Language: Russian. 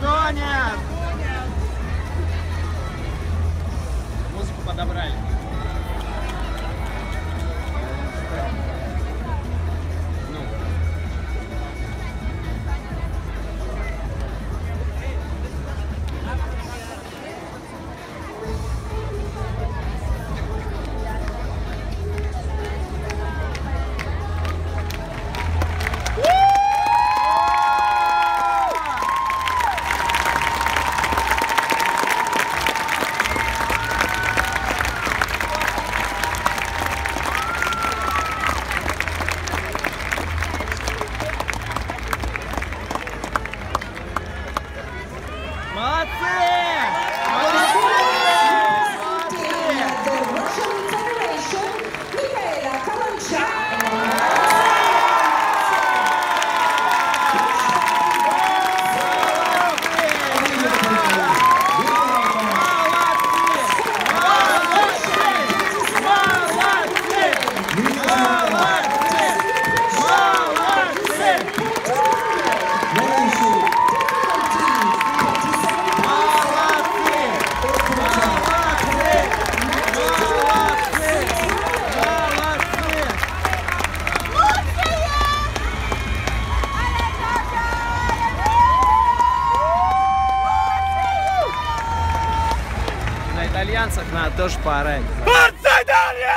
Догонят! Музыку подобрали. танцах надо тоже поорать. Барцедария!